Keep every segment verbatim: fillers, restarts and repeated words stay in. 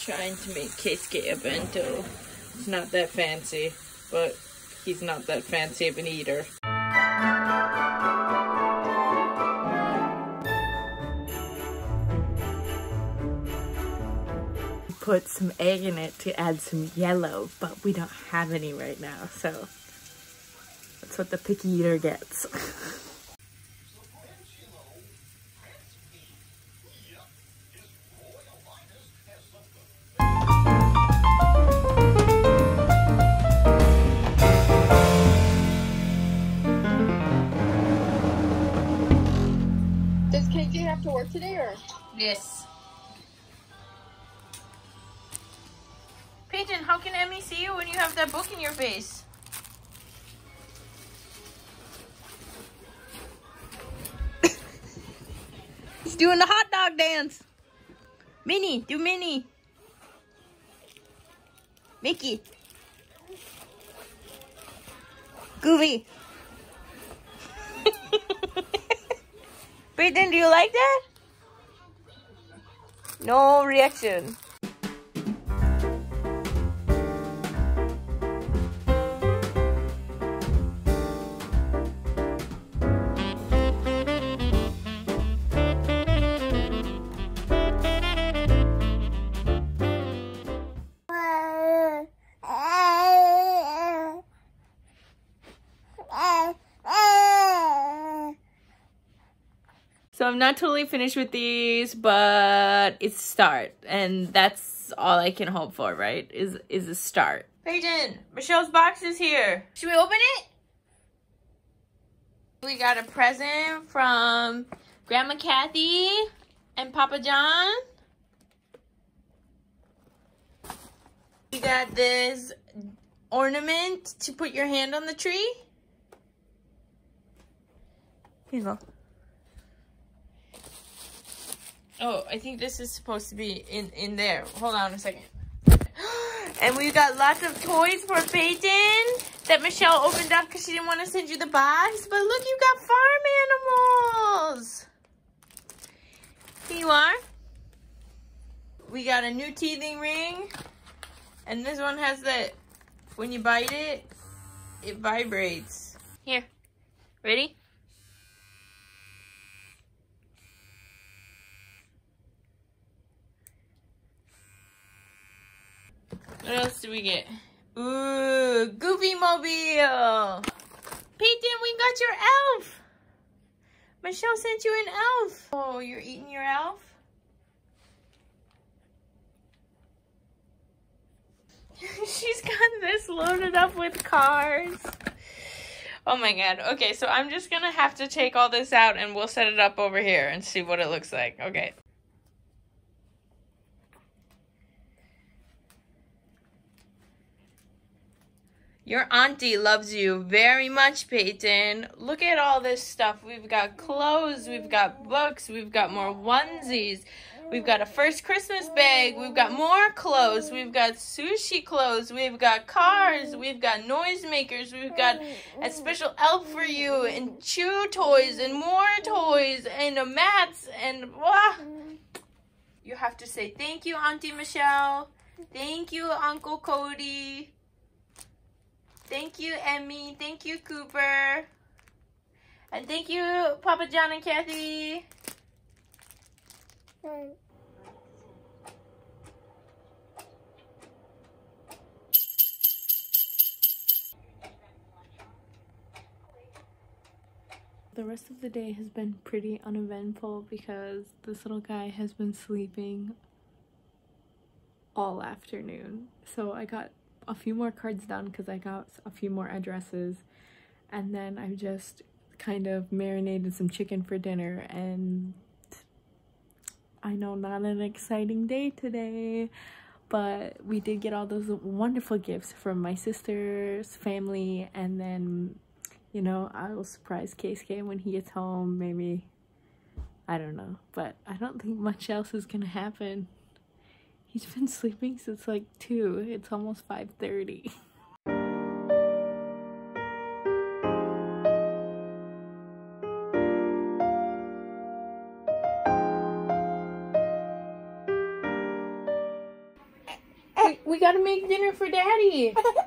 trying to make kids get a bento. It's not that fancy, but he's not that fancy of an eater. Put some egg in it to add some yellow, but we don't have any right now, so that's what the picky eater gets. Does K J have to work today, or? Yes. Peyton, how can Emmy see you when you have that book in your face? He's doing the hot dog dance. Minnie, do Minnie. Mickey. Goofy. Peyton, do you like that? No reaction. So I'm not totally finished with these, but it's a start. And that's all I can hope for, right? Is is a start. Peyton, Michelle's box is here. Should we open it? We got a present from Grandma Kathy and Papa John. We got this ornament to put your hand on the tree. Here you go. Oh, I think this is supposed to be in, in there. Hold on a second. And we've got lots of toys for Peyton that Michelle opened up because she didn't want to send you the box. But look, you got farm animals. Here you are. We got a new teething ring. And this one has that, when you bite it, it vibrates. Here. Ready? What else do we get? Ooh, Goofy Mobile! Peyton, we got your elf! Michelle sent you an elf! Oh, you're eating your elf? She's got this loaded up with cars. Oh my god. Okay, so I'm just gonna have to take all this out and we'll set it up over here and see what it looks like. Okay. Your auntie loves you very much, Peyton. Look at all this stuff. We've got clothes, we've got books, we've got more onesies. We've got a first Christmas bag, we've got more clothes, we've got sushi clothes, we've got cars, we've got noisemakers, we've got a special elf for you, and chew toys, and more toys, and uh, mats, and wow. You have to say thank you, Auntie Michelle. Thank you, Uncle Cody. Thank you, Emmy. Thank you, Cooper. And thank you, Papa John and Kathy. Mm. The rest of the day has been pretty uneventful because this little guy has been sleeping all afternoon. So I got a few more cards done because I got a few more addresses, and then I just kind of marinated some chicken for dinner, and I know not an exciting day today, but we did get all those wonderful gifts from my sister's family, and then, you know, I will surprise K S K when he gets home, maybe, I don't know, but I don't think much else is gonna happen. He's been sleeping since like two. It's almost five thirty. Look, we gotta make dinner for Daddy. Why,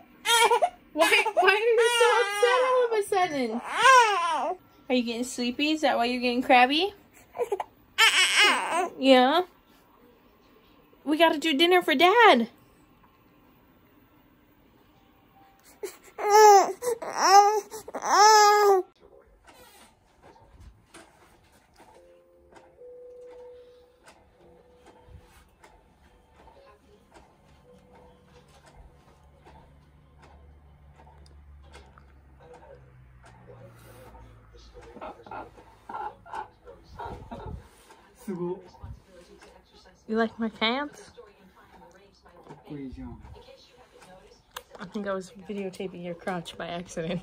why are you so upset all of a sudden? Are you getting sleepy? Is that why you're getting crabby? Yeah. We gotta do dinner for Dad. You like my pants? I think I was videotaping your crotch by accident.